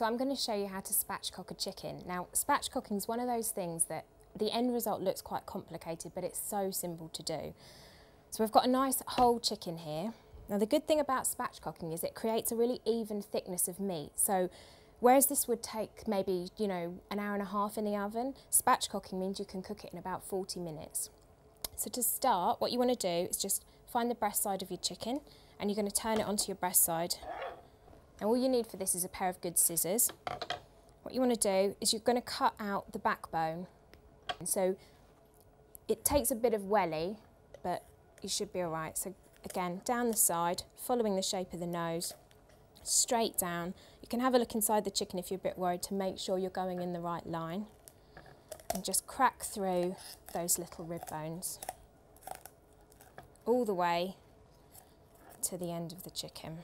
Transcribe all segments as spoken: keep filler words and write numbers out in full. So I'm going to show you how to spatchcock a chicken. Now, spatchcocking is one of those things that the end result looks quite complicated, but it's so simple to do. So we've got a nice whole chicken here. Now, the good thing about spatchcocking is it creates a really even thickness of meat. So whereas this would take maybe, you know, an hour and a half in the oven, spatchcocking means you can cook it in about forty minutes. So to start, what you want to do is just find the breast side of your chicken, and you're going to turn it onto your breast side. And all you need for this is a pair of good scissors. What you want to do is you're going to cut out the backbone. And so it takes a bit of welly, but you should be all right. So again, down the side, following the shape of the nose, straight down. You can have a look inside the chicken if you're a bit worried to make sure you're going in the right line. And just crack through those little rib bones all the way to the end of the chicken.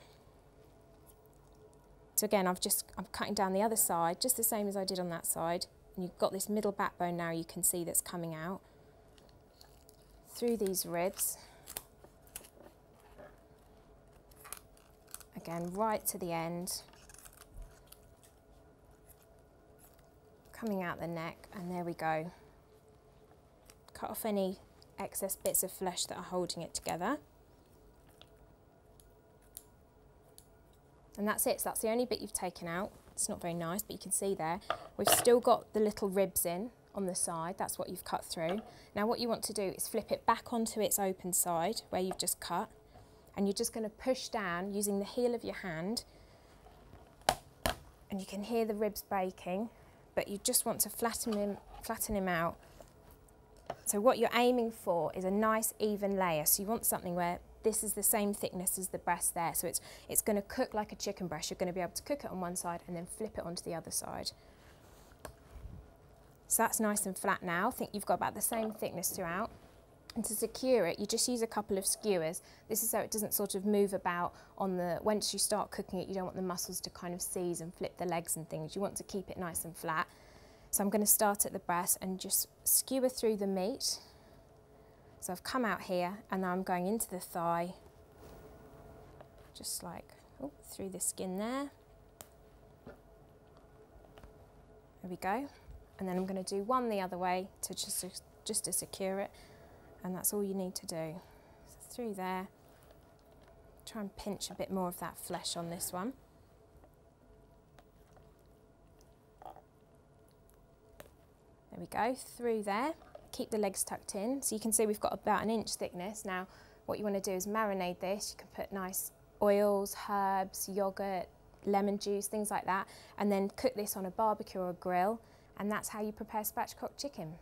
So again, I've just, I'm cutting down the other side, just the same as I did on that side. And you've got this middle backbone now you can see that's coming out through these ribs. Again, right to the end. Coming out the neck, and there we go. Cut off any excess bits of flesh that are holding it together. And that's it, so that's the only bit you've taken out. It's not very nice, but you can see there, we've still got the little ribs in on the side, that's what you've cut through. Now what you want to do is flip it back onto its open side where you've just cut, and you're just going to push down using the heel of your hand, and you can hear the ribs breaking, but you just want to flatten him, flatten him out. So what you're aiming for is a nice even layer, so you want something where this is the same thickness as the breast there, so it's, it's going to cook like a chicken breast. You're going to be able to cook it on one side and then flip it onto the other side. So that's nice and flat now. I think you've got about the same thickness throughout. And to secure it, you just use a couple of skewers. This is so it doesn't sort of move about on the, once you start cooking it, you don't want the muscles to kind of seize and flip the legs and things. You want to keep it nice and flat. So I'm going to start at the breast and just skewer through the meat. So I've come out here, and now I'm going into the thigh, just like oh, through the skin there. There we go. And then I'm going to do one the other way to just, just to secure it, and that's all you need to do. So through there, try and pinch a bit more of that flesh on this one. There we go, through there. Keep the legs tucked in. So you can see we've got about an inch thickness. Now what you want to do is marinate this. You can put nice oils, herbs, yoghurt, lemon juice, things like that, and then cook this on a barbecue or a grill, and that's how you prepare spatchcock chicken.